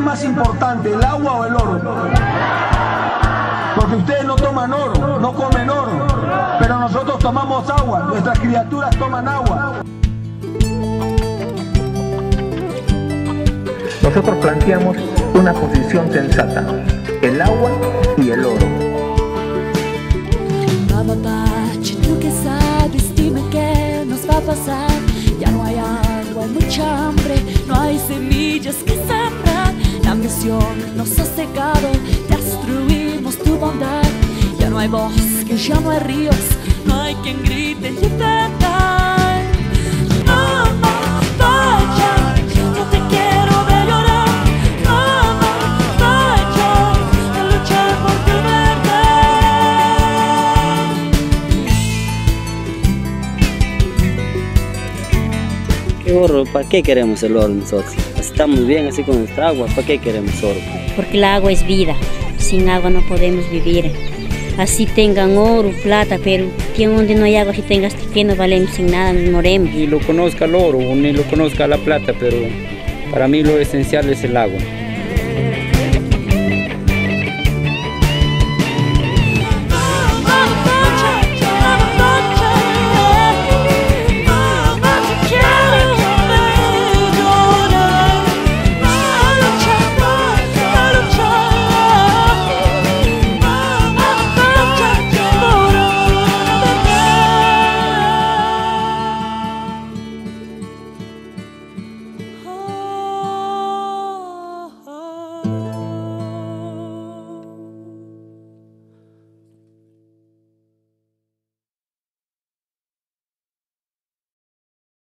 es más importante, el agua o el oro? Porque ustedes no toman oro, no comen oro, pero nosotros tomamos agua, nuestras criaturas toman agua. Nosotros planteamos una posición sensata, el agua y el oro. Nada parte, tú que sabes, dime qué nos va a pasar. Ya no hay agua, hay mucha hambre, no hay semillas que sembrar. La ambición nos ha secado, destruimos tu bondad. Ya no hay bosque, ya no hay ríos, no hay quien grite libertad. Mamá, vaya, yo te quiero ver llorar. Mamá, vaya, a luchar por tu verdad. ¿Qué oro? ¿Para qué queremos el oro nosotros? Estamos bien así con nuestra agua, ¿para qué queremos oro? Porque el agua es vida, sin agua no podemos vivir. Así tengan oro, plata, pero donde no hay agua, si tengas que no valemos sin nada, nos moremos. Ni lo conozca el oro, ni lo conozca la plata, pero para mí lo esencial es el agua.